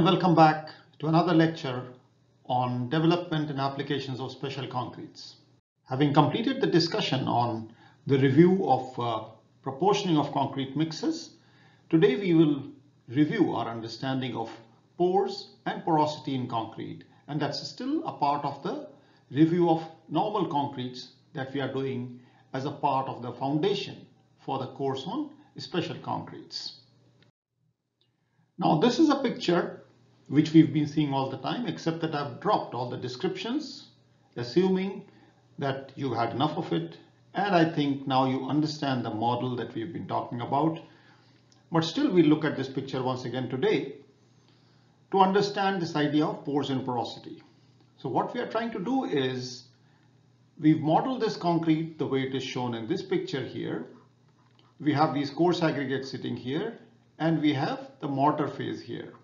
and welcome back to another lecture on development and applications of special concretes. Having completed the discussion on the review of proportioning of concrete mixes, today we will review our understanding of pores and porosity in concrete, and that's still a part of the review of normal concretes that we are doing as a part of the foundation for the course on special concretes. Now this is a picture which we've been seeing all the time, except that I've dropped all the descriptions, assuming that you had enough of it, and I think now you understand the model that we've been talking about. But still we'll look at this picture once again today to understand this idea of pores and porosity. So what we are trying to do is, we've modeled this concrete the way it is shown in this picture here. We have these coarse aggregates sitting here, and we have the mortar phase here.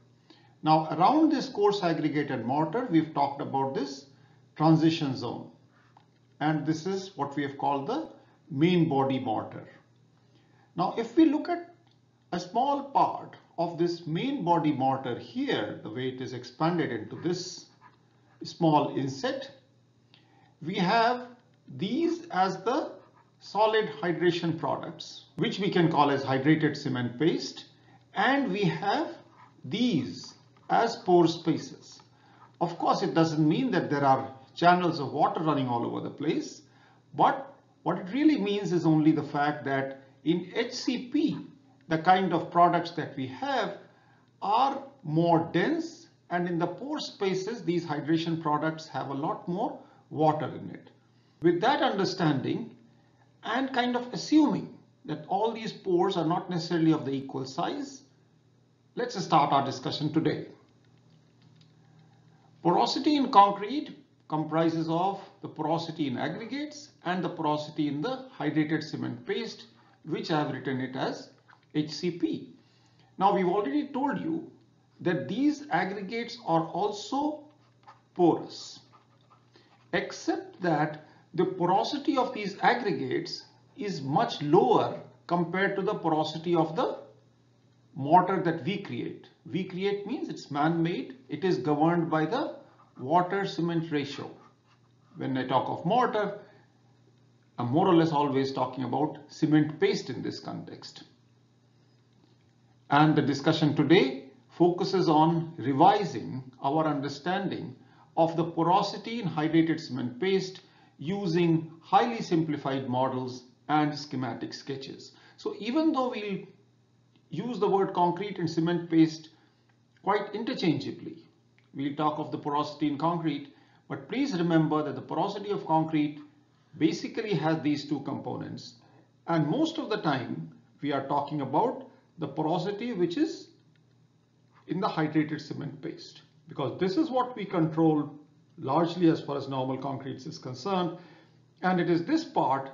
Now around this coarse aggregate and mortar, we've talked about this transition zone. And this is what we have called the main body mortar. Now if we look at a small part of this main body mortar here, the way it is expanded into this small inset, we have these as the solid hydration products, which we can call as hydrated cement paste. And we have these as pore spaces. Of course, it doesn't mean that there are channels of water running all over the place, but what it really means is only the fact that in HCP, the kind of products that we have are more dense, and in the pore spaces, these hydration products have a lot more water in it. With that understanding, and kind of assuming that all these pores are not necessarily of the equal size, let's start our discussion today. Porosity in concrete comprises of the porosity in aggregates and the porosity in the hydrated cement paste, which I have written it as HCP. Now we've already told you that these aggregates are also porous, except that the porosity of these aggregates is much lower compared to the porosity of the mortar that we create. We create means it's man-made. It is governed by the water-cement ratio. When I talk of mortar, I'm more or less always talking about cement paste in this context. And the discussion today focuses on revising our understanding of the porosity in hydrated cement paste using highly simplified models and schematic sketches. So even though we'll use the word concrete and cement paste quite interchangeably, we'll talk of the porosity in concrete, but please remember that the porosity of concrete basically has these two components. And most of the time we are talking about the porosity which is in the hydrated cement paste, because this is what we control largely as far as normal concretes is concerned. And it is this part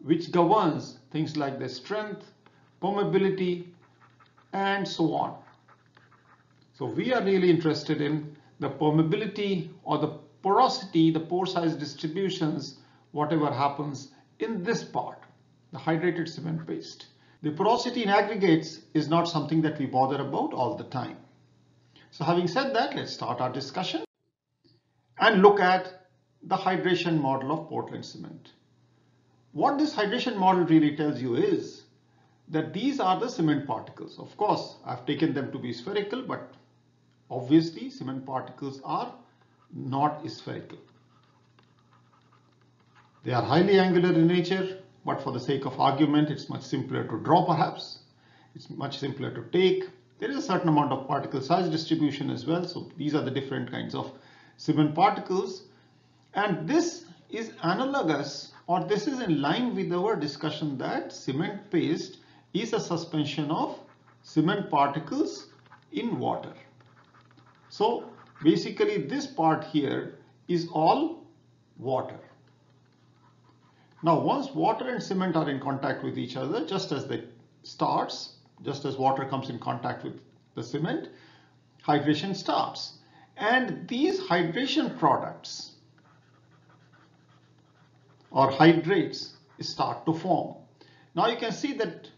which governs things like the strength, permeability, and so on. So we are really interested in the permeability or the porosity, the pore size distributions, whatever happens in this part, the hydrated cement paste. The porosity in aggregates is not something that we bother about all the time. So having said that, let's start our discussion and look at the hydration model of Portland cement. What this hydration model really tells you is that these are the cement particles. Of course, I've taken them to be spherical, but obviously cement particles are not spherical. They are highly angular in nature, but for the sake of argument, it's much simpler to draw perhaps. It's much simpler to take. There is a certain amount of particle size distribution as well. So these are the different kinds of cement particles, and this is analogous, or this is in line with our discussion that cement paste is a suspension of cement particles in water. So basically this part here is all water. Now once water and cement are in contact with each other, just as they starts, just as water comes in contact with the cement, hydration starts. And these hydration products or hydrates start to form. Now you can see that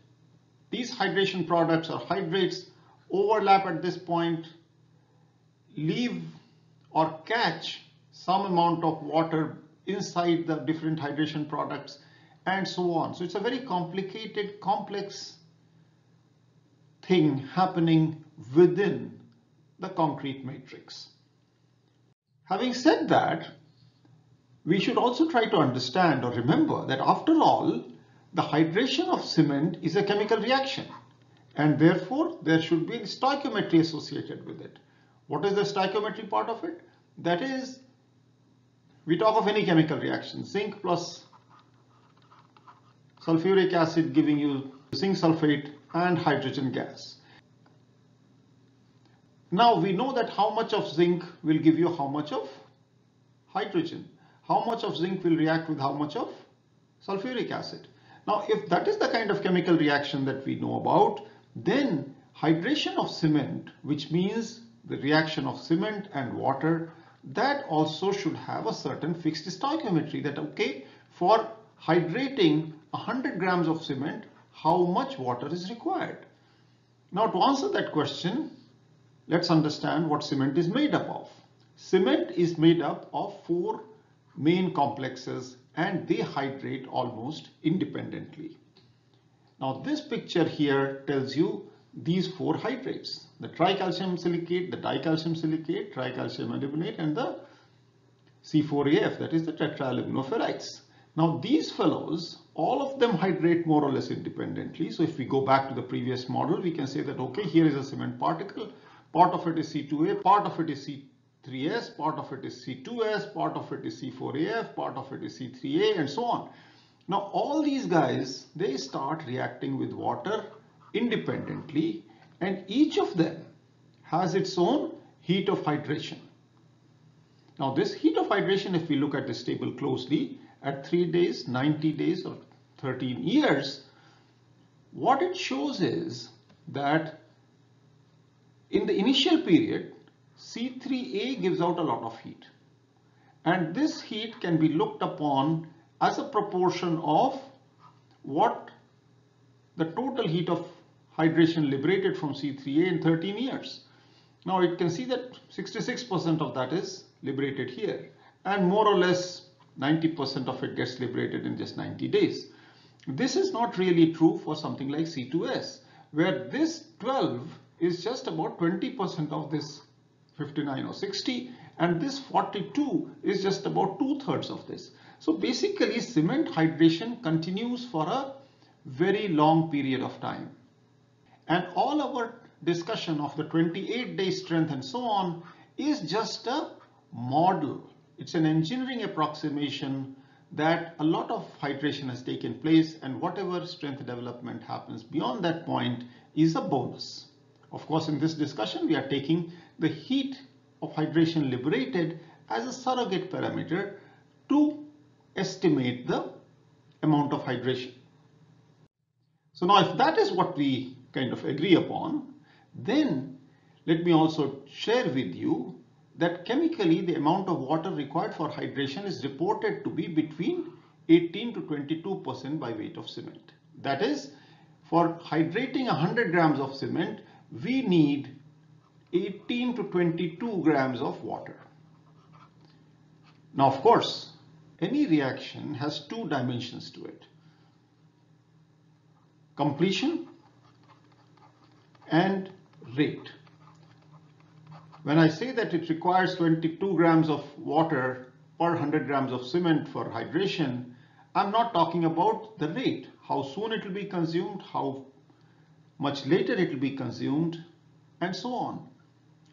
these hydration products or hydrates overlap at this point leave or catch some amount of water inside the different hydration products and so on. So it's a very complicated, complex thing happening within the concrete matrix. Having said that, we should also try to understand or remember that after all, the hydration of cement is a chemical reaction, and therefore there should be stoichiometry associated with it. What is the stoichiometry part of it? That is, we talk of any chemical reaction, zinc plus sulfuric acid giving you zinc sulfate and hydrogen gas. Now we know that how much of zinc will give you how much of hydrogen, how much of zinc will react with how much of sulfuric acid. Now if that is the kind of chemical reaction that we know about, then hydration of cement, which means the reaction of cement and water, that also should have a certain fixed stoichiometry, that okay, for hydrating 100 grams of cement, how much water is required. Now to answer that question, let's understand what cement is made up of. Cement is made up of four main complexes, and they hydrate almost independently. Now this picture here tells you these four hydrates: the tricalcium silicate, the dicalcium silicate, tricalcium aluminate, and the C4AF, that is the tetraaluminoferites. Now these fellows, all of them hydrate more or less independently. So if we go back to the previous model, we can say that okay, here is a cement particle, part of it is C2A, part of it is C3S, part of it is C2S, part of it is C4AF, part of it is C3A, and so on. Now all these guys, they start reacting with water independently, and each of them has its own heat of hydration. Now this heat of hydration, if we look at this table closely, at 3 days, 90 days, or 13 years, what it shows is that in the initial period, C3A gives out a lot of heat, and this heat can be looked upon as a proportion of what the total heat of hydration liberated from C3A in 13 years. Now it can see that 66% of that is liberated here, and more or less 90% of it gets liberated in just 90 days. This is not really true for something like C2S, where this 12 is just about 20% of this 59 or 60, and this 42 is just about 2/3 of this. So basically, cement hydration continues for a very long period of time. And all our discussion of the 28-day strength and so on is just a model. It's an engineering approximation that a lot of hydration has taken place, and whatever strength development happens beyond that point is a bonus. Of course, in this discussion, we are taking the heat of hydration liberated as a surrogate parameter to estimate the amount of hydration. So now if that is what we kind of agree upon, then let me also share with you that chemically the amount of water required for hydration is reported to be between 18 to 22% by weight of cement. That is, for hydrating 100 grams of cement, we need 18 to 22 grams of water. Now, of course, any reaction has two dimensions to it: completion and rate. When I say that it requires 22 grams of water per 100 grams of cement for hydration, I'm not talking about the rate, how soon it will be consumed, how much later it will be consumed, and so on.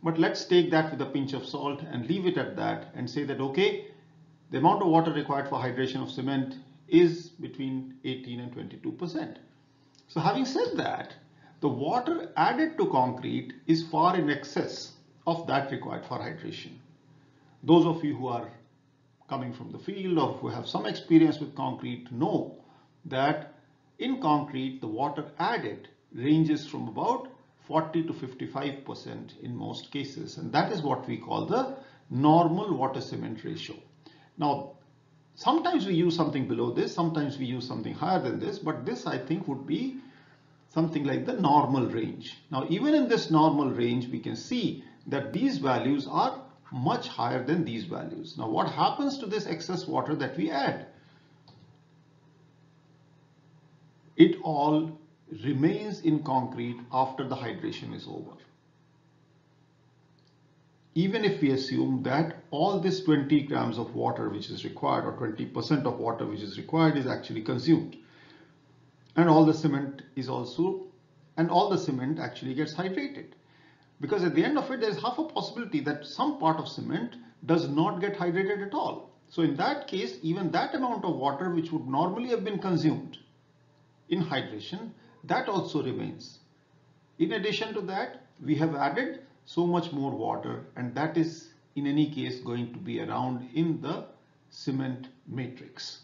But let's take that with a pinch of salt and leave it at that, and say that okay, the amount of water required for hydration of cement is between 18 and 22%. So having said that, the water added to concrete is far in excess of that required for hydration. Those of you who are coming from the field or who have some experience with concrete know that in concrete, the water added ranges from about 40 to 55% in most cases, and that is what we call the normal water cement ratio. Now, sometimes we use something below this, sometimes we use something higher than this, but this I think would be something like the normal range. Now, even in this normal range, we can see that these values are much higher than these values. Now what happens to this excess water that we add? It all remains in concrete after the hydration is over. Even if we assume that all this 20 grams of water which is required, or 20% of water which is required, is actually consumed, and all the cement actually gets hydrated, because at the end of it there is half a possibility that some part of cement does not get hydrated at all. So in that case, even that amount of water which would normally have been consumed in hydration, that also remains. In addition to that, we have added so much more water, and that is in any case going to be around in the cement matrix.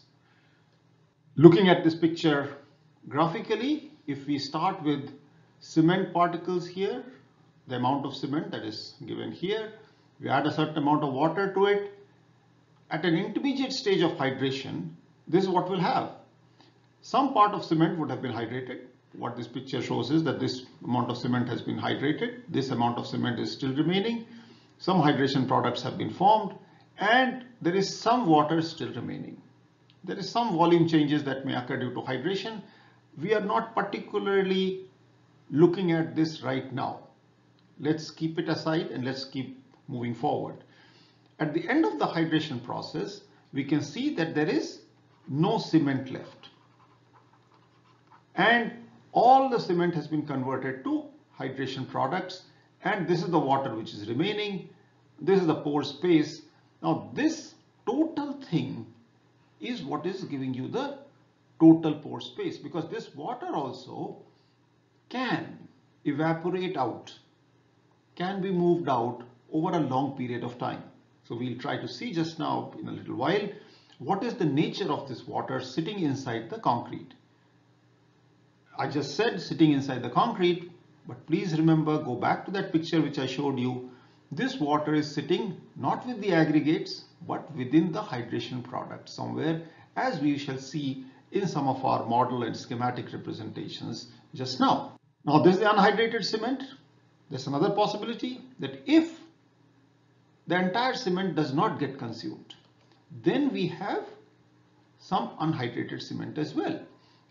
Looking at this picture graphically, if we start with cement particles here, the amount of cement that is given here, we add a certain amount of water to it. At an intermediate stage of hydration, this is what we'll have. Some part of cement would have been hydrated. What this picture shows is that this amount of cement has been hydrated, this amount of cement is still remaining, some hydration products have been formed, and there is some water still remaining. There is some volume changes that may occur due to hydration. We are not particularly looking at this right now. Let's keep it aside and let's keep moving forward. At the end of the hydration process, we can see that there is no cement left, and all the cement has been converted to hydration products, and this is the water which is remaining. This is the pore space. Now this total thing is what is giving you the total pore space, because this water also can evaporate out, can be moved out over a long period of time. So we'll try to see just now in a little while what is the nature of this water sitting inside the concrete. I just said sitting inside the concrete, but please remember, go back to that picture which I showed you. This water is sitting not with the aggregates but within the hydration product somewhere, as we shall see in some of our model and schematic representations just now. Now this is the unhydrated cement. There's another possibility that if the entire cement does not get consumed, then we have some unhydrated cement as well.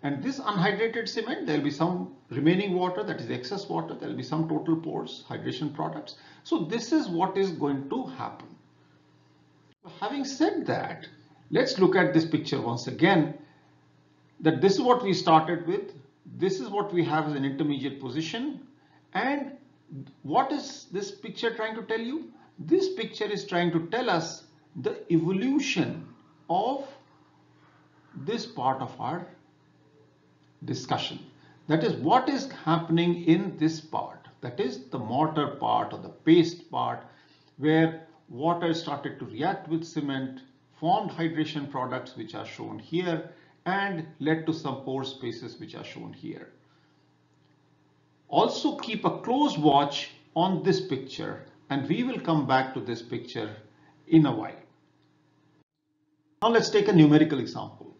And this unhydrated cement, there will be some remaining water, that is excess water, there will be some total pores, hydration products. So this is what is going to happen. Having said that, let's look at this picture once again, that this is what we started with, this is what we have as an intermediate position. And what is this picture trying to tell you? This picture is trying to tell us the evolution of this part of our discussion. That is what is happening in this part, that is the mortar part or the paste part, where water started to react with cement, formed hydration products which are shown here, and led to some pore spaces which are shown here. Also keep a close watch on this picture, and we will come back to this picture in a while. Now let's take a numerical example.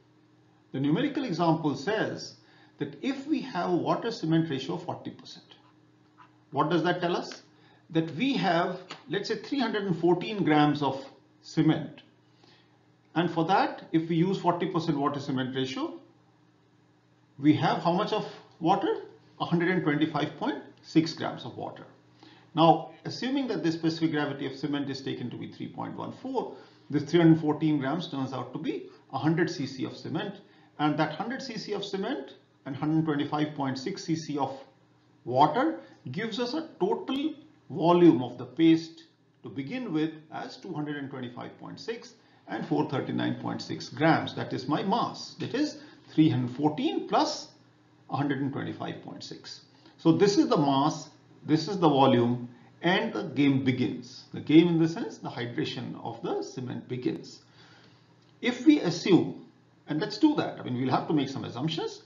The numerical example says that if we have a water cement ratio of 40%, what does that tell us? That we have, let's say, 314 grams of cement, and for that, if we use 40% water cement ratio, we have how much of water? 125.6 grams of water. Now, assuming that the specific gravity of cement is taken to be 3.14, this 314 grams turns out to be 100 cc of cement, and that 100 cc of cement and 125.6 cc of water gives us a total volume of the paste to begin with as 225.6 and 439.6 grams. That is my mass. That is 314 plus 125.6. So this is the mass, this is the volume, and the game begins. The game, in the sense, the hydration of the cement begins. If we assume, and let's do that, I mean, we'll have to make some assumptions.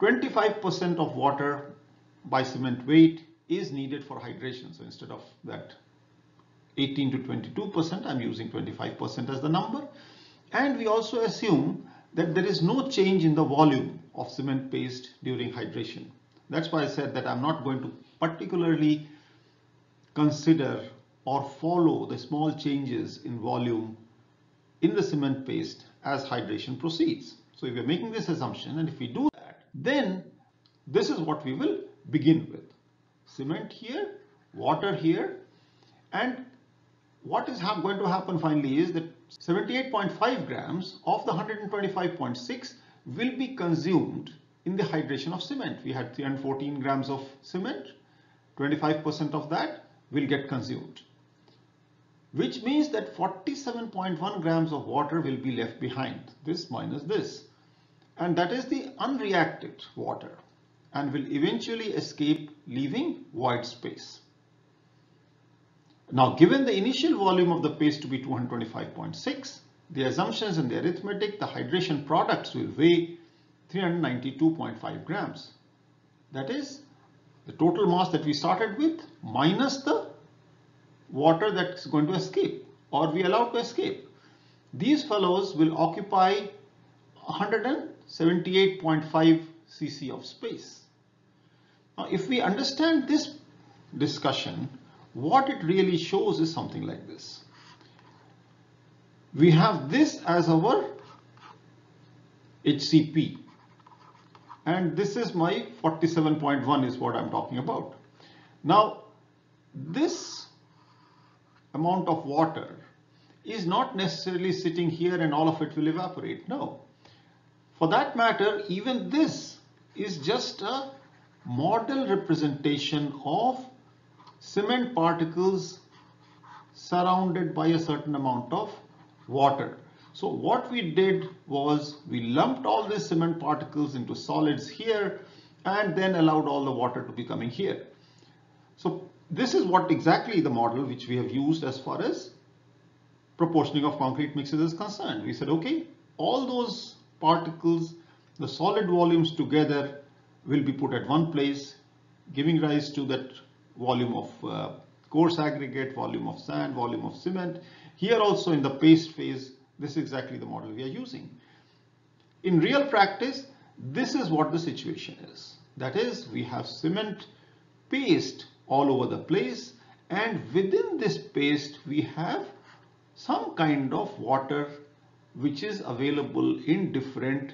25% of water by cement weight is needed for hydration. So instead of that 18 to 22%, I'm using 25% as the number. And we also assume that there is no change in the volume of cement paste during hydration. That's why I said that I'm not going to particularly consider or follow the small changes in volume in the cement paste as hydration proceeds. So if we are making this assumption, and if we do that, then this is what we will begin with. Cement here, water here, and what is going to happen finally is that 78.5 grams of the 125.6 will be consumed in the hydration of cement. We had 314 grams of cement, 25% of that will get consumed, which means that 47.1 grams of water will be left behind, this minus this, and that is the unreacted water and will eventually escape, leaving void space. Now, given the initial volume of the paste to be 225.6, the assumptions in the arithmetic, the hydration products will weigh 392.5 grams. That is the total mass that we started with minus the water that's going to escape or we allowed to escape. These fellows will occupy 178.5 cc of space. Now, if we understand this discussion, what it really shows is something like this. We have this as our HCP, and this is my 47.1 is what I'm talking about. Now, this amount of water is not necessarily sitting here and all of it will evaporate. No, for that matter, even this is just a model representation of cement particles surrounded by a certain amount of water. So what we did was we lumped all these cement particles into solids here and then allowed all the water to be coming here. So this is what exactly the model which we have used as far as proportioning of concrete mixes is concerned. We said, okay, all those particles, the solid volumes together will be put at one place, giving rise to that volume of coarse aggregate, volume of sand, volume of cement. Here also in the paste phase, this is exactly the model we are using. In real practice, this is what the situation is. That is, we have cement paste all over the place, and within this paste, we have some kind of water which is available in different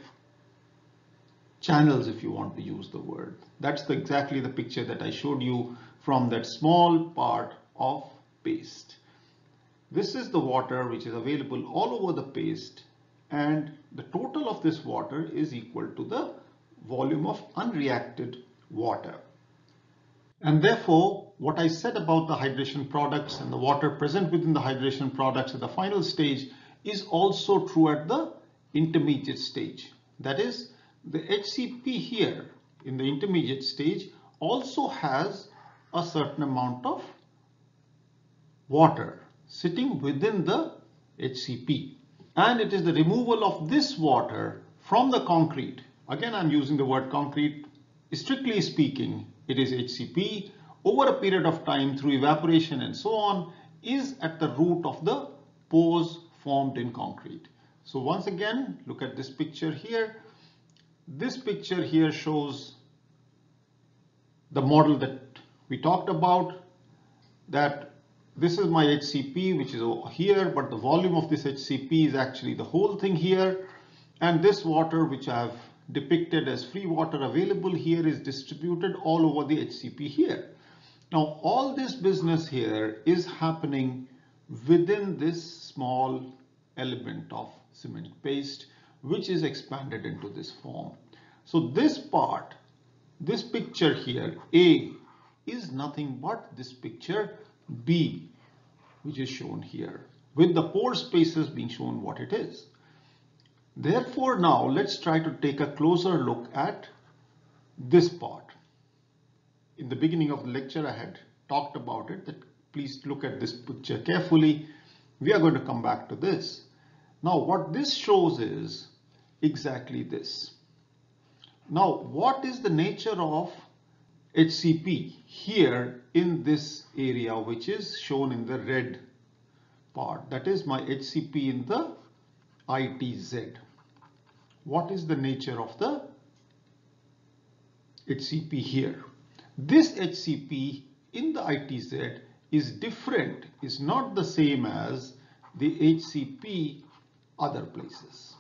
channels, if you want to use the word. That's exactly the picture that I showed you from that small part of paste. This is the water which is available all over the paste, and the total of this water is equal to the volume of unreacted water. And therefore, what I said about the hydration products and the water present within the hydration products at the final stage is also true at the intermediate stage. That is, the HCP here in the intermediate stage also has a certain amount of water sitting within the HCP, and it is the removal of this water from the concrete. Again, I'm using the word concrete. Strictly speaking, it is HCP over a period of time through evaporation and so on is at the root of the pores formed in concrete. So once again, look at this picture here. This picture here shows the model that we talked about, that this is my HCP which is over here, but the volume of this HCP is actually the whole thing here, and this water which I have depicted as free water available here is distributed all over the HCP here. Now all this business here is happening within this small element of cement paste, which is expanded into this form. So this part, this picture here, A, is nothing but this picture B, which is shown here, with the pore spaces being shown what it is. Therefore, now let's try to take a closer look at this part. In the beginning of the lecture, I had talked about it, that please look at this picture carefully. We are going to come back to this. Now, what this shows is exactly this. Now, what is the nature of HCP here in this area which is shown in the red part? That is my HCP in the ITZ. What is the nature of the HCP here? This HCP in the ITZ is different, is not the same as the HCP other places.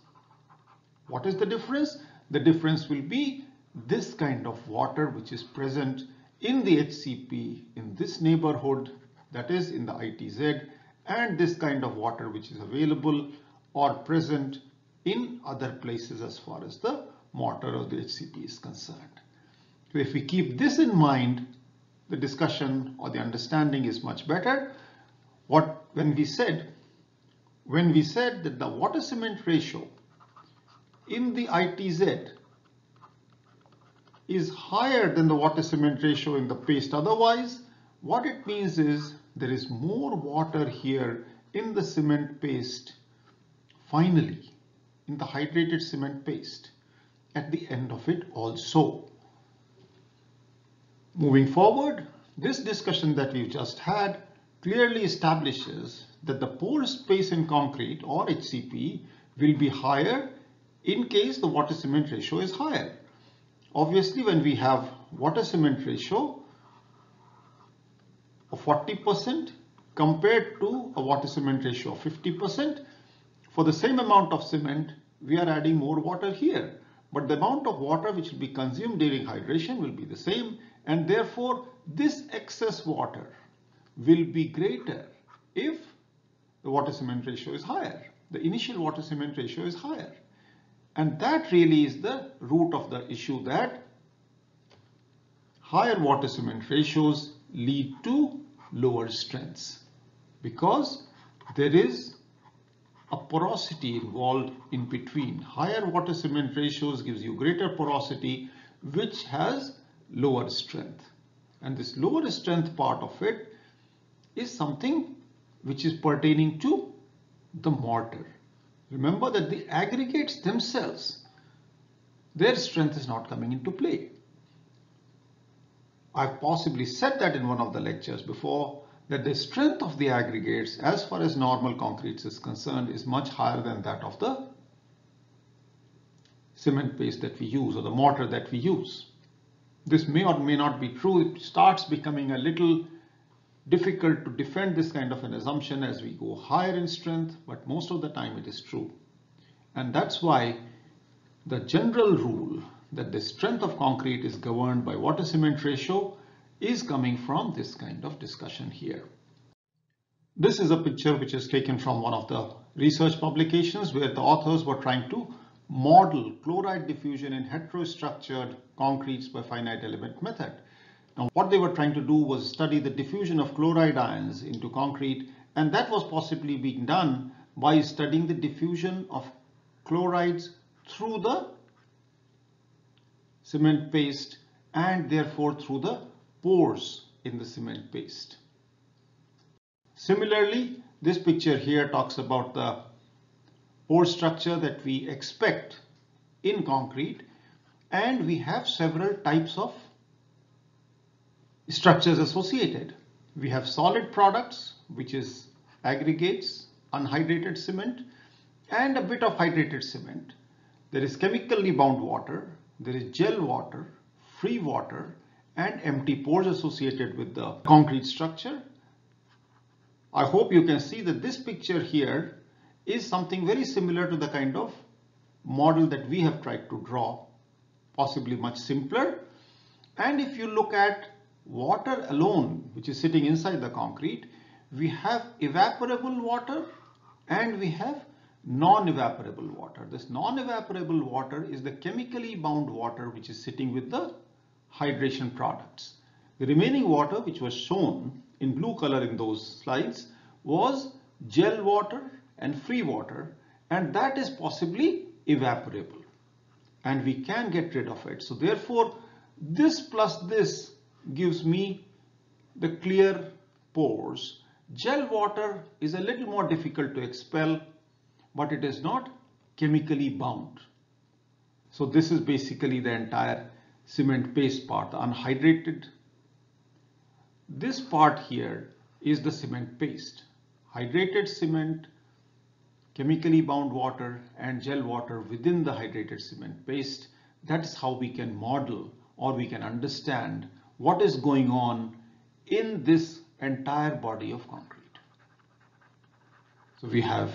What is the difference? The difference will be this kind of water which is present in the HCP in this neighborhood, that is in the ITZ, and this kind of water which is available or present in other places as far as the mortar of the HCP is concerned. So if we keep this in mind, the discussion or the understanding is much better. When we said that the water cement ratio in the ITZ is higher than the water cement ratio in the paste otherwise, what it means is there is more water here in the cement paste finally, in the hydrated cement paste at the end of it also. Moving forward, this discussion that we've just had clearly establishes that the pore space in concrete or HCP will be higher in case the water cement ratio is higher. Obviously, when we have water cement ratio of 40% compared to a water cement ratio of 50%, for the same amount of cement, we are adding more water here. But the amount of water which will be consumed during hydration will be the same, and therefore this excess water will be greater if the water cement ratio is higher. The initial water cement ratio is higher. And that really is the root of the issue, that higher water cement ratios lead to lower strengths because there is a porosity involved in between. Higher water cement ratios gives you greater porosity which has lower strength. And this lower strength part of it is something which is pertaining to the mortar. Remember that the aggregates themselves, their strength is not coming into play. I've possibly said that in one of the lectures before, that the strength of the aggregates as far as normal concretes is concerned is much higher than that of the cement paste that we use or the mortar that we use. This may or may not be true. It starts becoming a little difficult to defend this kind of an assumption as we go higher in strength, but most of the time it is true. And that's why the general rule that the strength of concrete is governed by water cement ratio is coming from this kind of discussion here. This is a picture which is taken from one of the research publications where the authors were trying to model chloride diffusion in heterostructured concretes by finite element method. Now, what they were trying to do was study the diffusion of chloride ions into concrete, and that was possibly being done by studying the diffusion of chlorides through the cement paste and therefore through the pores in the cement paste. Similarly, this picture here talks about the pore structure that we expect in concrete, and we have several types of structures associated. We have solid products, which is aggregates, unhydrated cement, and a bit of hydrated cement. There is chemically bound water, there is gel water, free water, and empty pores associated with the concrete structure. I hope you can see that this picture here is something very similar to the kind of model that we have tried to draw, possibly much simpler. And if you look at water alone, which is sitting inside the concrete, we have evaporable water and we have non-evaporable water. This non-evaporable water is the chemically bound water which is sitting with the hydration products. The remaining water, which was shown in blue color in those slides, was gel water and free water, and that is possibly evaporable, and we can get rid of it. So therefore, this plus this gives me the clear pores. Gel water is a little more difficult to expel, but it is not chemically bound. So this is basically the entire cement paste part, the unhydrated. This part here is the cement paste. Hydrated cement, chemically bound water, and gel water within the hydrated cement paste. That's how we can model or we can understand what is going on in this entire body of concrete. So we have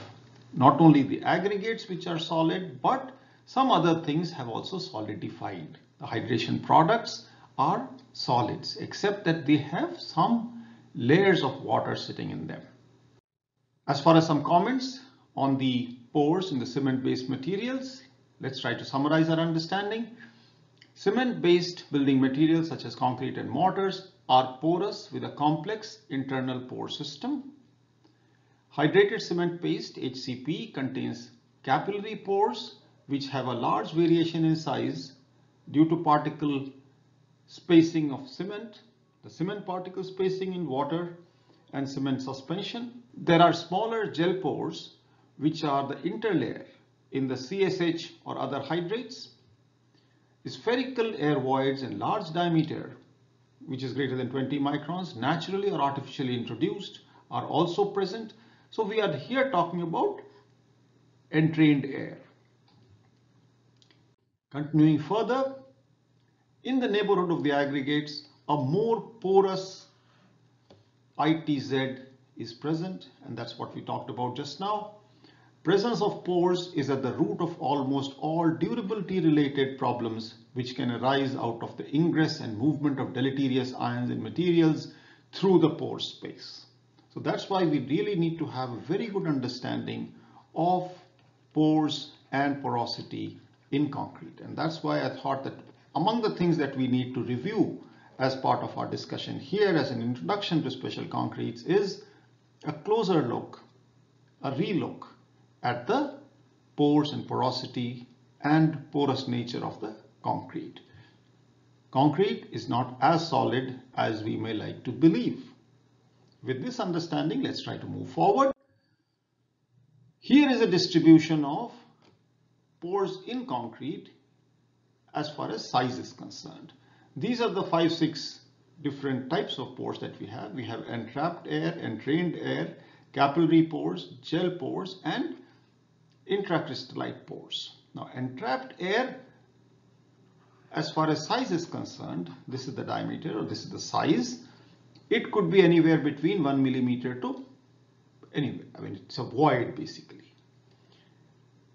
not only the aggregates which are solid, but some other things have also solidified. The hydration products are solids, except that they have some layers of water sitting in them. As far as some comments on the pores in the cement-based materials, let's try to summarize our understanding. Cement-based building materials such as concrete and mortars are porous with a complex internal pore system. Hydrated cement paste HCP contains capillary pores which have a large variation in size due to particle spacing of cement, the cement particle spacing in water and cement suspension. There are smaller gel pores which are the interlayer in the CSH or other hydrates. Spherical air voids in large diameter, which is greater than 20 microns, naturally or artificially introduced, are also present. So we are here talking about entrained air. Continuing further, in the neighborhood of the aggregates, a more porous ITZ is present, and that's what we talked about just now. Presence of pores is at the root of almost all durability related problems which can arise out of the ingress and movement of deleterious ions in materials through the pore space. So that's why we really need to have a very good understanding of pores and porosity in concrete. And that's why I thought that among the things that we need to review as part of our discussion here as an introduction to special concretes is a closer look, a re-look at the pores and porosity and porous nature of the concrete. Concrete is not as solid as we may like to believe. With this understanding, let's try to move forward. Here is a distribution of pores in concrete as far as size is concerned. These are the 5-6 different types of pores that we have. We have entrapped air, entrained air, capillary pores, gel pores, and intracrystallite pores. Now, entrapped air, as far as size is concerned, this is the diameter or this is the size. It could be anywhere between 1 millimeter to anywhere. I mean, it's a void basically.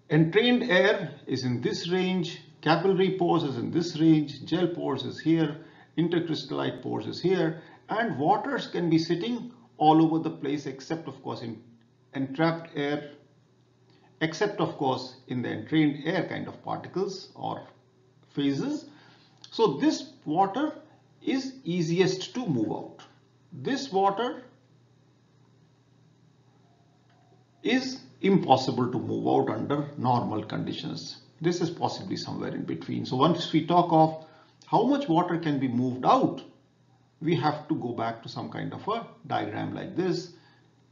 Entrained air is in this range. Capillary pores is in this range. Gel pores is here. Intercrystallite pores is here. And waters can be sitting all over the place, except of course in entrapped air, except of course in the entrained air kind of particles or phases. So this water is easiest to move out. This water is impossible to move out under normal conditions. This is possibly somewhere in between. So once we talk of how much water can be moved out, we have to go back to some kind of a diagram like this.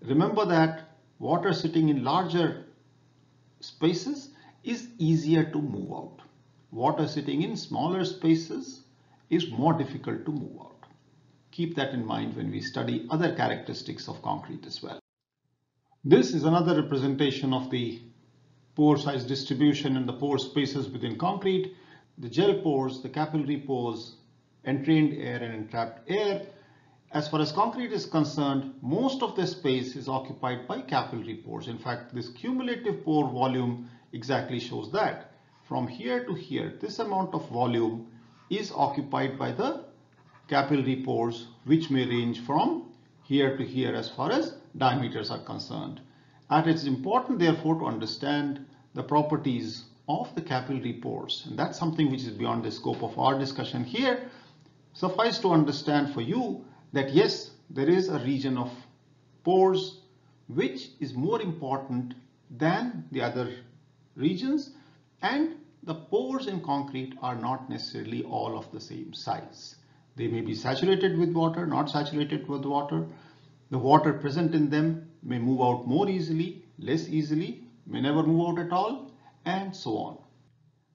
Remember that water sitting in larger spaces is easier to move out. Water sitting in smaller spaces is more difficult to move out. Keep that in mind when we study other characteristics of concrete as well. This is another representation of the pore size distribution and the pore spaces within concrete. The gel pores, the capillary pores, entrained air and entrapped air. As far as concrete is concerned, most of the space is occupied by capillary pores. In fact, this cumulative pore volume exactly shows that. From here to here, this amount of volume is occupied by the capillary pores, which may range from here to here as far as diameters are concerned. And it's important therefore to understand the properties of the capillary pores, and that's something which is beyond the scope of our discussion here. Suffice to understand for you that yes, there is a region of pores which is more important than the other regions, and the pores in concrete are not necessarily all of the same size. They may be saturated with water, not saturated with water. The water present in them may move out more easily, less easily, may never move out at all, and so on.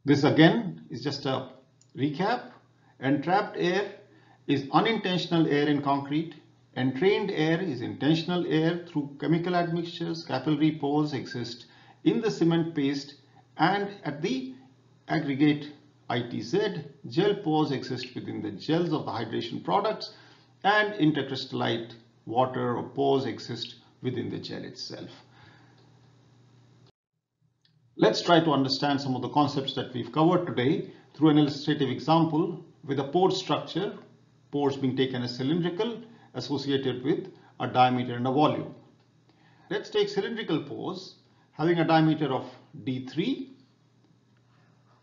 This again is just a recap. Entrapped air is unintentional air in concrete. Entrained air is intentional air through chemical admixtures. Capillary pores exist in the cement paste and at the aggregate ITZ, gel pores exist within the gels of the hydration products, and intercrystallite water or pores exist within the gel itself. Let's try to understand some of the concepts that we've covered today through an illustrative example with a pore structure, pores being taken as cylindrical associated with a diameter and a volume. Let's take cylindrical pores having a diameter of D3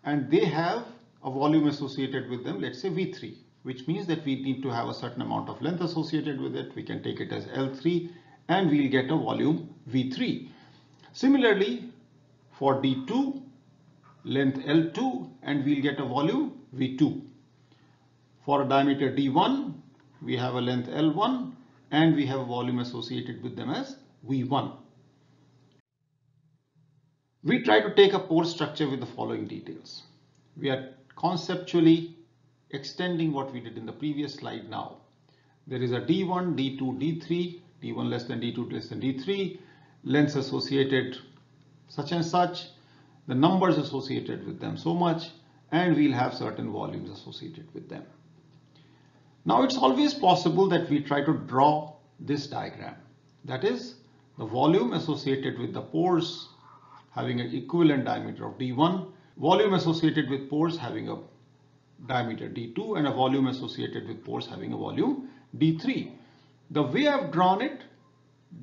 and they have a volume associated with them, let's say V3, which means that we need to have a certain amount of length associated with it. We can take it as L3 and we'll get a volume V3. Similarly, for D2, length L2 and we'll get a volume V2. For a diameter D1, we have a length L1 and we have a volume associated with them as V1. We try to take a pore structure with the following details. We are conceptually extending what we did in the previous slide now. There is a D1, D2, D3, D1 less than D2 less than D3, lengths associated such and such, the numbers associated with them so much, and we'll have certain volumes associated with them. Now it's always possible that we try to draw this diagram. That is, the volume associated with the pores having an equivalent diameter of D1, volume associated with pores having a diameter D2, and a volume associated with pores having a volume D3. The way I've drawn it,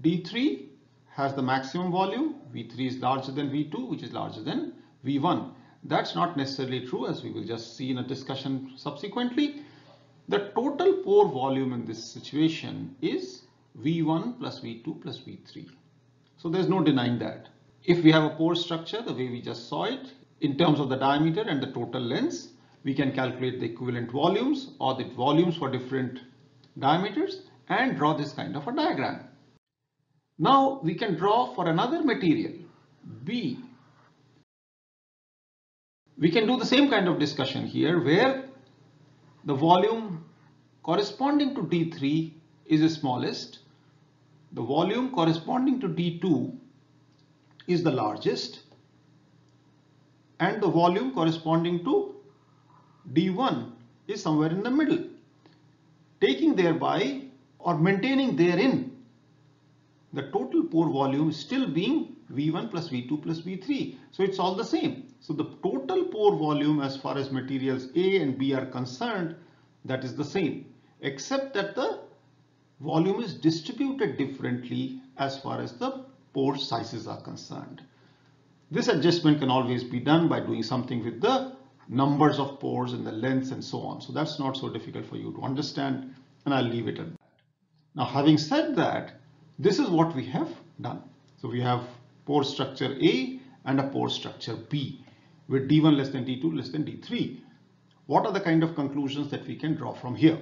D3 has the maximum volume, V3 is larger than V2, which is larger than V1. That's not necessarily true, as we will just see in a discussion subsequently. The total pore volume in this situation is V1 plus V2 plus V3. So there's no denying that. If we have a pore structure, the way we just saw it, in terms of the diameter and the total lengths, we can calculate the equivalent volumes or the volumes for different diameters and draw this kind of a diagram. Now we can draw for another material, B. We can do the same kind of discussion here where the volume corresponding to D3 is the smallest, the volume corresponding to D2 is the largest, and the volume corresponding to D1 is somewhere in the middle, taking thereby or maintaining therein the total pore volume still being V1 plus V2 plus V3. So it's all the same. So the total pore volume as far as materials A and B are concerned, that is the same, except that the volume is distributed differently as far as the pore sizes are concerned. This adjustment can always be done by doing something with the numbers of pores and the lengths and so on. So that's not so difficult for you to understand, and I'll leave it at that. Now, having said that, this is what we have done. So we have pore structure A and a pore structure B with D1 less than D2 less than D3. What are the kind of conclusions that we can draw from here?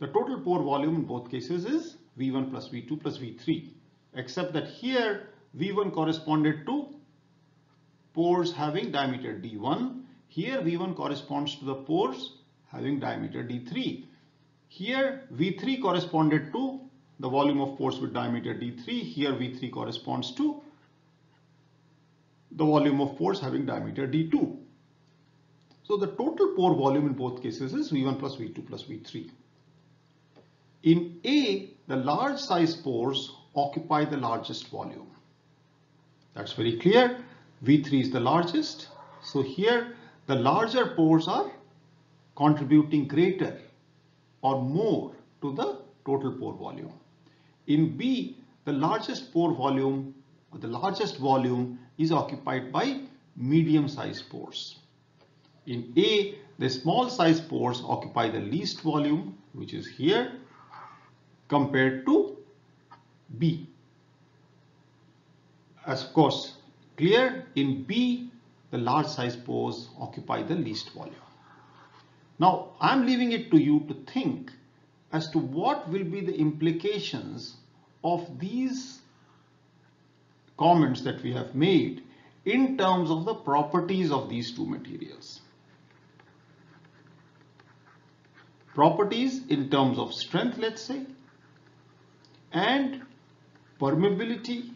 The total pore volume in both cases is V1 plus V2 plus V3, except that here V1 corresponded to pores having diameter D1. Here V1 corresponds to the pores having diameter D3. Here V3 corresponded to the volume of pores with diameter D3. Here V3 corresponds to the volume of pores having diameter D2. So the total pore volume in both cases is V1 plus V2 plus V3. In A, the large size pores occupy the largest volume. That's very clear. V3 is the largest. So here the larger pores are contributing greater or more to the total pore volume. In B, the largest pore volume or the largest volume is occupied by medium-sized pores. In A, the small-sized pores occupy the least volume, which is here, compared to B. As of course clear, in B, the large size pores occupy the least volume. Now, I'm leaving it to you to think as to what will be the implications of these comments that we have made in terms of the properties of these two materials. Properties in terms of strength, let's say, and permeability,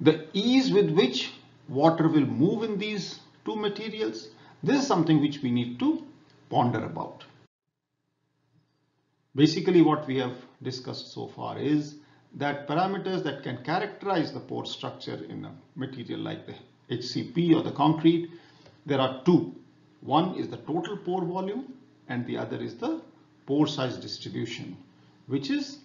the ease with which water will move in these two materials. This is something which we need to ponder about. Basically, what we have discussed so far is that parameters that can characterize the pore structure in a material like the HCP or the concrete, there are two. One is the total pore volume and the other is the pore size distribution, which is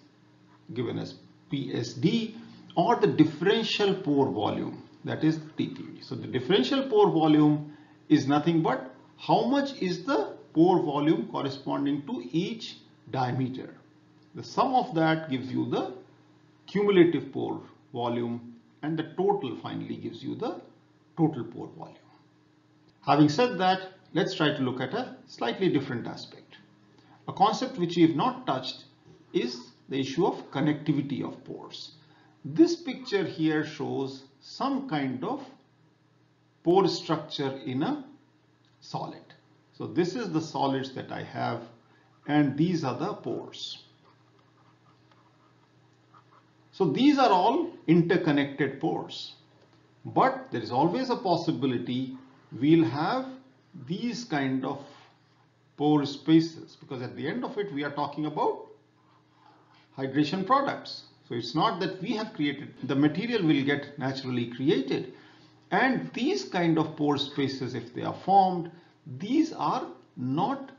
given as PSD, or the differential pore volume, that is DPV. So the differential pore volume is nothing but how much is the pore volume corresponding to each diameter. The sum of that gives you the cumulative pore volume, and the total finally gives you the total pore volume. Having said that, let's try to look at a slightly different aspect. A concept which we have not touched is the issue of connectivity of pores. This picture here shows some kind of pore structure in a solid. So this is the solids that I have, and these are the pores. So these are all interconnected pores, but there is always a possibility we'll have these kind of pore spaces, because at the end of it we are talking about hydration products. So it's not that we have created, the material will get naturally created, and these kind of pore spaces, if they are formed, these are not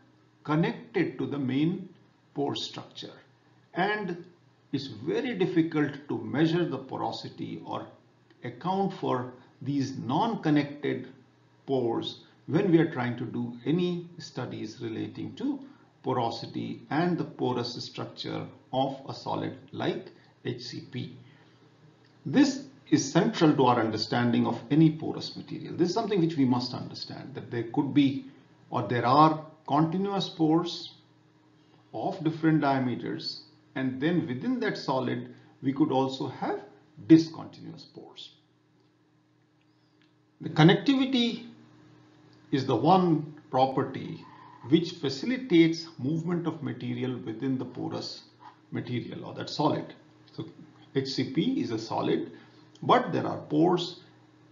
connected to the main pore structure, and it's very difficult to measure the porosity or account for these non-connected pores when we are trying to do any studies relating to porosity and the porous structure of a solid like HCP. This is central to our understanding of any porous material. This is something which we must understand, that there could be, or there are, continuous pores of different diameters, and then within that solid we could also have discontinuous pores. The connectivity is the one property which facilitates movement of material within the porous material or that solid. So HCP is a solid, but there are pores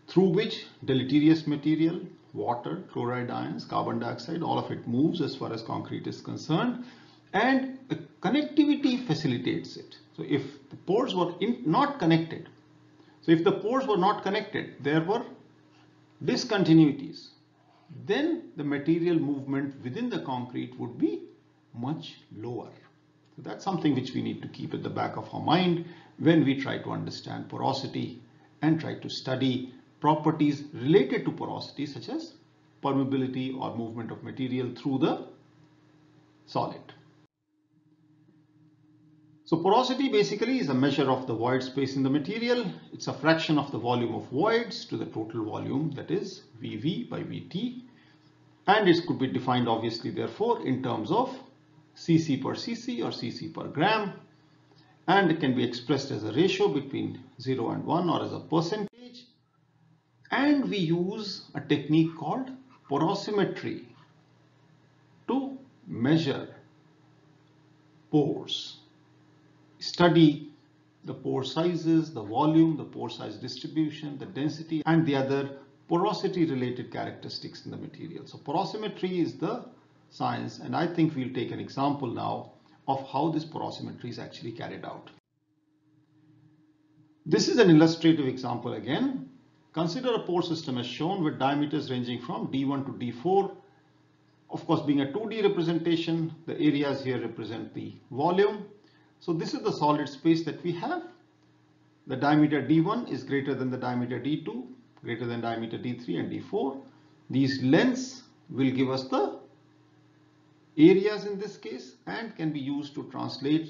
through which deleterious material, water, chloride ions, carbon dioxide, all of it moves as far as concrete is concerned, and the connectivity facilitates it. So if the pores were not connected, there were discontinuities, then the material movement within the concrete would be much lower. So that's something which we need to keep at the back of our mind when we try to understand porosity and try to study properties related to porosity, such as permeability or movement of material through the solid. So porosity basically is a measure of the void space in the material. It's a fraction of the volume of voids to the total volume, that is VV by VT, and it could be defined obviously therefore in terms of cc per cc or cc per gram, and it can be expressed as a ratio between 0 and 1 or as a percentage. And we use a technique called porosimetry to measure pores, study the pore sizes, the volume, the pore size distribution, the density, and the other porosity related characteristics in the material. So porosimetry is the science, and I think we'll take an example now of how this porosimetry is actually carried out. This is an illustrative example again. Consider a pore system as shown with diameters ranging from D1 to D4. Of course, being a 2D representation, the areas here represent the volume. So this is the solid space that we have. The diameter D1 is greater than the diameter D2, greater than diameter D3 and D4. These lengths will give us the areas in this case, and can be used to translate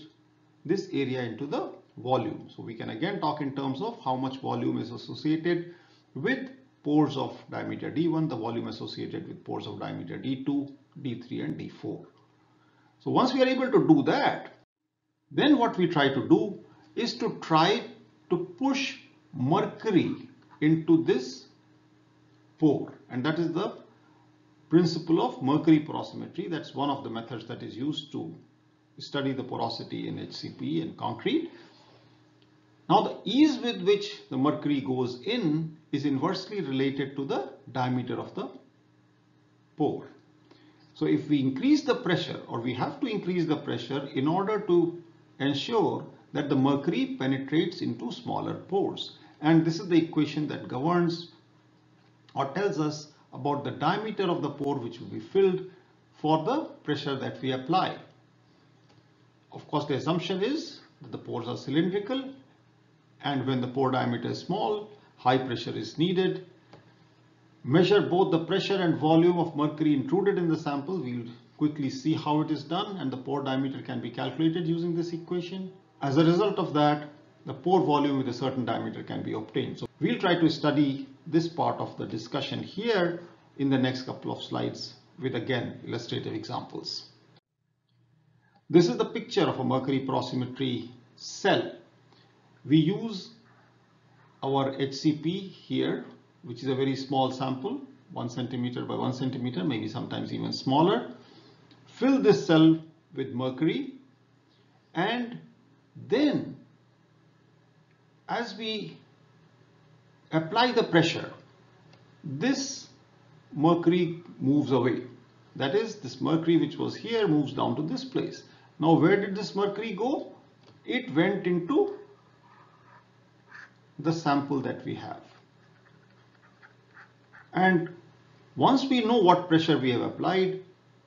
this area into the volume. So we can again talk in terms of how much volume is associated with pores of diameter D1, the volume associated with pores of diameter D2, D3 and D4. So once we are able to do that, then what we try to do is to try to push mercury into this pore, and that is the principle of mercury porosimetry. That's one of the methods that is used to study the porosity in HCP and concrete. Now the ease with which the mercury goes in is inversely related to the diameter of the pore. So if we increase the pressure, or we have to increase the pressure in order to ensure that the mercury penetrates into smaller pores. And this is the equation that governs or tells us about the diameter of the pore which will be filled for the pressure that we apply. Of course, the assumption is that the pores are cylindrical, and when the pore diameter is small, high pressure is needed. Measure both the pressure and volume of mercury intruded in the sample. We'll quickly see how it is done, and the pore diameter can be calculated using this equation. As a result of that, the pore volume with a certain diameter can be obtained. So we'll try to study this part of the discussion here in the next couple of slides with, again, illustrative examples. This is the picture of a mercury porosimetry cell. We use our HCP here, which is a very small sample, 1 centimeter by 1 centimeter, maybe sometimes even smaller. Fill this cell with mercury, and then as we apply the pressure, this mercury moves away. That is, this mercury which was here moves down to this place. Now, where did this mercury go? It went into the sample that we have. And once we know what pressure we have applied,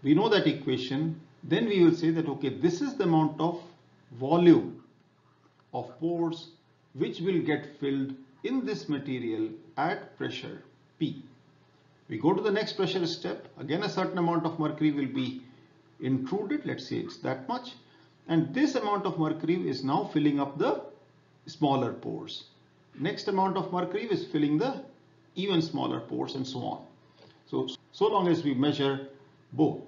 we know that equation, then we will say that, okay, this is the amount of volume of pores which will get filled in this material at pressure P. We go to the next pressure step. Again, a certain amount of mercury will be intruded. Let's say it's that much. And this amount of mercury is now filling up the smaller pores. Next amount of mercury is filling the even smaller pores, and so on. So long as we measure both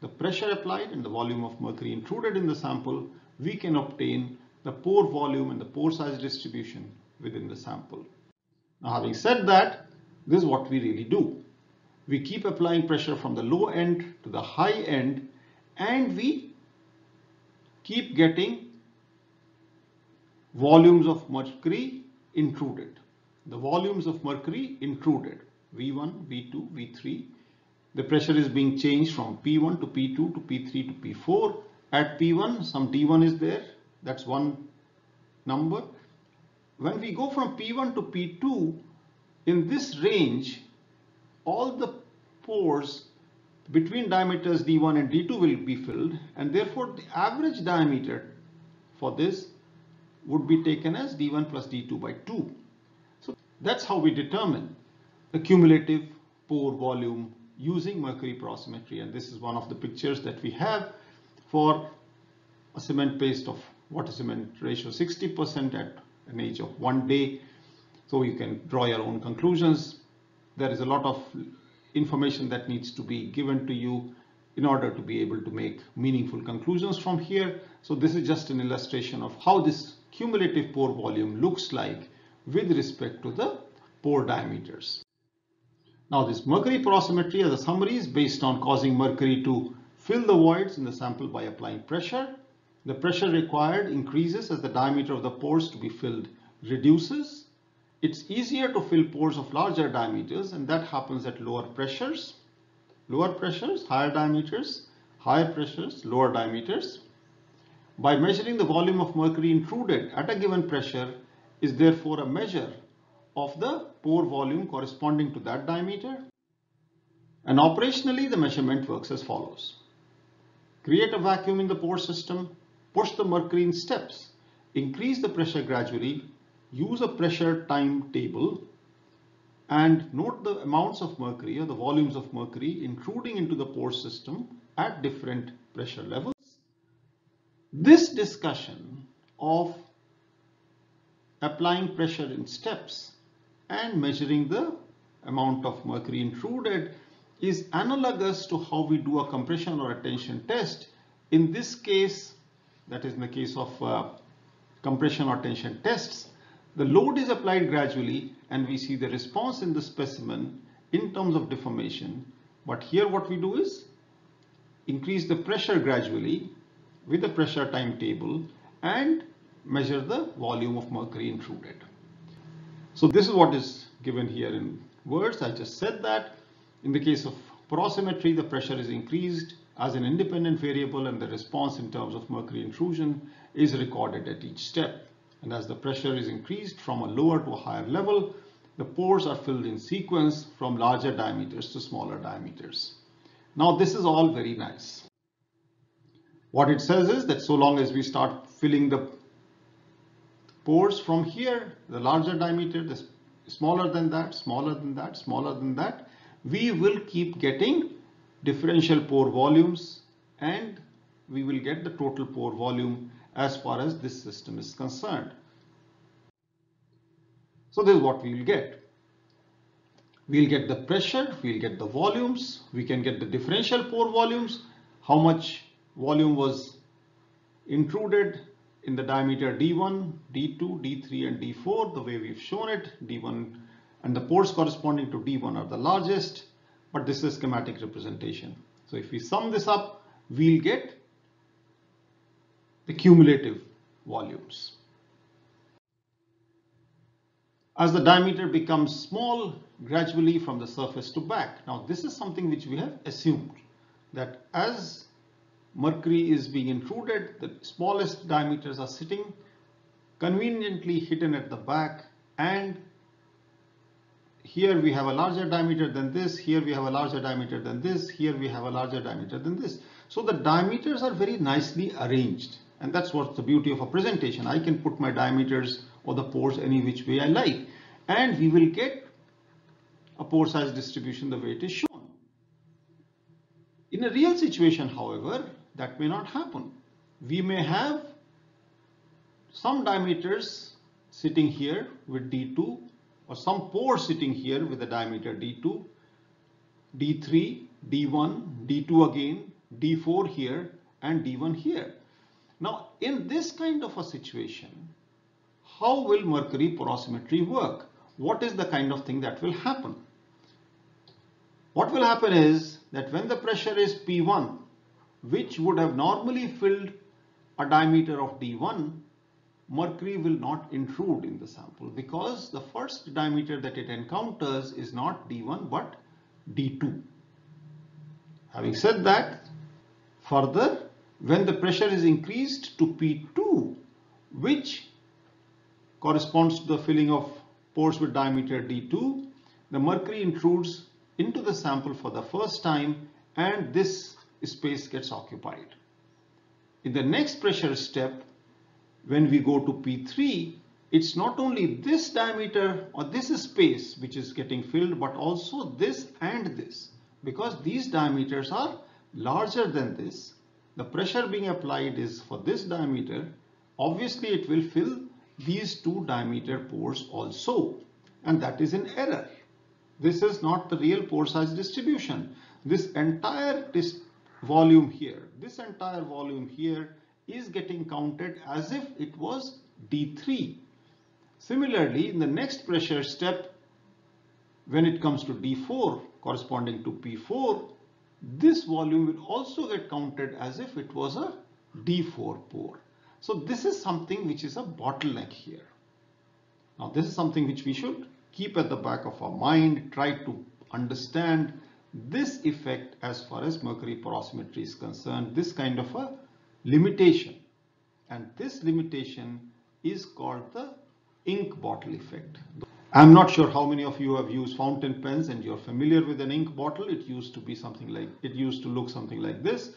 the pressure applied and the volume of mercury intruded in the sample, we can obtain the pore volume and the pore size distribution within the sample. Now, having said that, this is what we really do. We keep applying pressure from the low end to the high end, and we keep getting volumes of mercury intruded. The volumes of mercury intruded, V1, V2, V3. The pressure is being changed from P1 to P2 to P3 to P4. At P1, some D1 is there. That's one number. When we go from P1 to P2, in this range, all the pores between diameters D1 and D2 will be filled, and therefore the average diameter for this would be taken as D1 plus D2 by 2. So that's how we determine the cumulative pore volume using mercury porosimetry. And this is one of the pictures that we have for a cement paste of water cement ratio 60% at an age of 1 day. So you can draw your own conclusions. There is a lot of information that needs to be given to you in order to be able to make meaningful conclusions from here. So this is just an illustration of how this cumulative pore volume looks like with respect to the pore diameters. Now, this mercury porosimetry, as a summary, is based on causing mercury to fill the voids in the sample by applying pressure. The pressure required increases as the diameter of the pores to be filled reduces. It's easier to fill pores of larger diameters, and that happens at lower pressures. Lower pressures, higher diameters, higher pressures, lower diameters. By measuring the volume of mercury intruded at a given pressure is therefore a measure of the pore volume corresponding to that diameter. And operationally, the measurement works as follows. Create a vacuum in the pore system, push the mercury in steps, increase the pressure gradually, use a pressure timetable, and note the amounts of mercury or the volumes of mercury intruding into the pore system at different pressure levels. This discussion of applying pressure in steps and measuring the amount of mercury intruded is analogous to how we do a compression or a tension test. In this case, that is in the case of compression or tension tests, the load is applied gradually and we see the response in the specimen in terms of deformation. But here what we do is increase the pressure gradually with a pressure timetable and measure the volume of mercury intruded. So this is what is given here in words. I just said that in the case of Porosimetry, the pressure is increased as an independent variable and the response in terms of mercury intrusion is recorded at each step. And as the pressure is increased from a lower to a higher level, the pores are filled in sequence from larger diameters to smaller diameters. Now this is all very nice. What it says is that so long as we start filling the pores from here, the larger diameter, the smaller than that, smaller than that, smaller than that, we will keep getting differential pore volumes and we will get the total pore volume as far as this system is concerned. So this is what we will get. We'll get the pressure, we'll get the volumes, we can get the differential pore volumes, how much volume was intruded in the diameter D1, D2, D3 and D4, the way we've shown it. D1 and the pores corresponding to D1 are the largest, but this is schematic representation. So if we sum this up, we'll get the cumulative volumes. As the diameter becomes small, gradually from the surface to back. Now this is something which we have assumed, that as mercury is being intruded, the smallest diameters are sitting conveniently hidden at the back, and here we have a larger diameter than this, here we have a larger diameter than this, here we have a larger diameter than this. So the diameters are very nicely arranged, and that's what's the beauty of a presentation. I can put my diameters or the pores any which way I like, and we will get a pore size distribution the way it is shown. In a real situation, however, that may not happen. We may have some diameters sitting here with D2, or some pores sitting here with the diameter D2, D3, D1, D2 again, D4 here, and D1 here. Now, in this kind of a situation, how will mercury porosimetry work? What is the kind of thing that will happen? What will happen is that when the pressure is P1, which would have normally filled a diameter of D1, mercury will not intrude in the sample because the first diameter that it encounters is not D1 but D2. Having said that, further, when the pressure is increased to P2, which corresponds to the filling of pores with diameter D2, the mercury intrudes into the sample for the first time and this space gets occupied. In the next pressure step, when we go to P3, it's not only this diameter or this space which is getting filled, but also this and this, because these diameters are larger than this. The pressure being applied is for this diameter. Obviously, it will fill these two diameter pores also, and that is an error. This is not the real pore size distribution. This entire volume here, this entire volume here is getting counted as if it was D3. Similarly, in the next pressure step, when it comes to D4 corresponding to P4, this volume will also get counted as if it was a D4 pore. So this is something which is a bottleneck here. Now this is something which we should keep at the back of our mind, try to understand this effect as far as mercury porosimetry is concerned, this kind of a limitation. And this limitation is called the ink bottle effect. I'm not sure how many of you have used fountain pens and you're familiar with an ink bottle. It used to look something like this.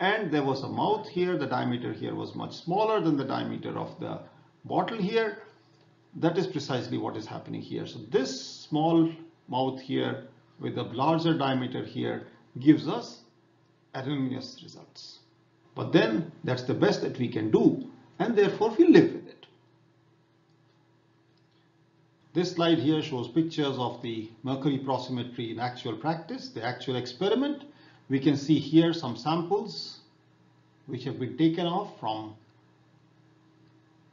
And there was a mouth here, the diameter here was much smaller than the diameter of the bottle here. That is precisely what is happening here. So this small mouth here with a larger diameter here gives us erroneous results. But then that's the best that we can do, and therefore we live with it. This slide here shows pictures of the mercury porosimetry in actual practice, the actual experiment. We can see here some samples which have been taken off from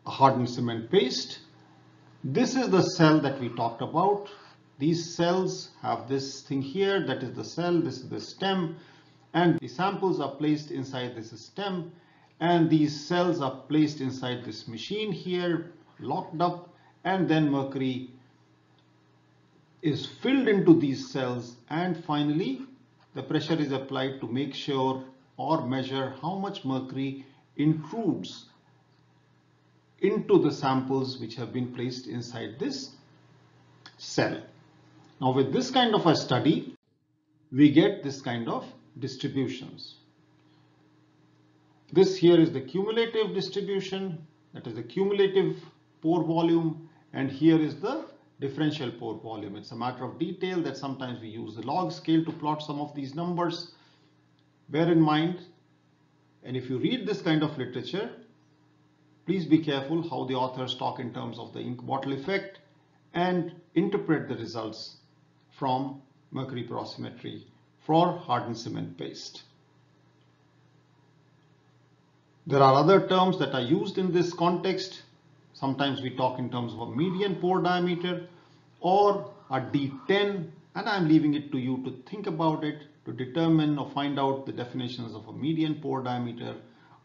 a hardened cement paste. This is the cell that we talked about. These cells have this thing here, that is the cell, this is the stem, and the samples are placed inside this stem, and these cells are placed inside this machine here, locked up, and then mercury is filled into these cells, and finally the pressure is applied to make sure or measure how much mercury intrudes into the samples which have been placed inside this cell. Now with this kind of a study, we get this kind of distributions. This here is the cumulative distribution, that is the cumulative pore volume, and here is the differential pore volume. It's a matter of detail that sometimes we use the log scale to plot some of these numbers. Bear in mind, and if you read this kind of literature, please be careful how the authors talk in terms of the ink bottle effect and interpret the results from mercury porosimetry for hardened cement paste. There are other terms that are used in this context. Sometimes we talk in terms of a median pore diameter or a D10, and I'm leaving it to you to think about it, to determine or find out the definitions of a median pore diameter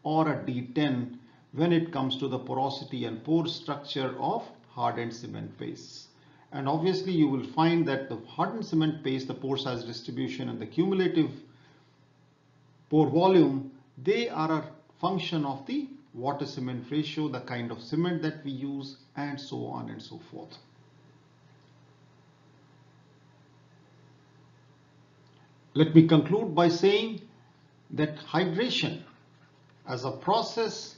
or a D10 when it comes to the porosity and pore structure of hardened cement paste. And obviously you will find that the hardened cement paste, the pore size distribution and the cumulative pore volume, they are a function of the water cement ratio, the kind of cement that we use, and so on and so forth. Let me conclude by saying that hydration as a process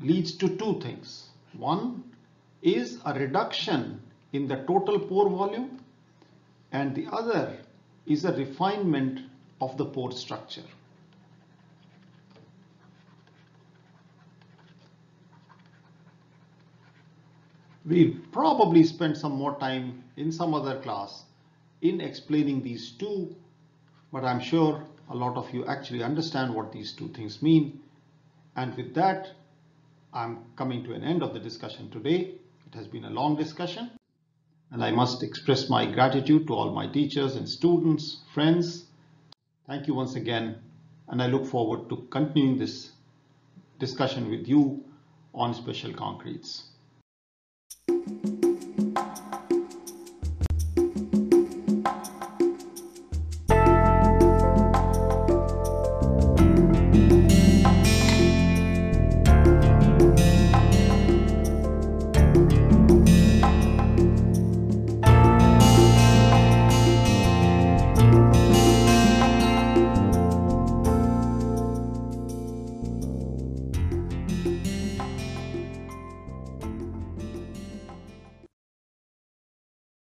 leads to two things. One is a reduction in the total pore volume, and the other is a refinement of the pore structure. We'll probably spend some more time in some other class in explaining these two, but I'm sure a lot of you actually understand what these two things mean. And with that, I'm coming to an end of the discussion today. It has been a long discussion, and I must express my gratitude to all my teachers and students, friends. Thank you once again, and I look forward to continuing this discussion with you on special concretes.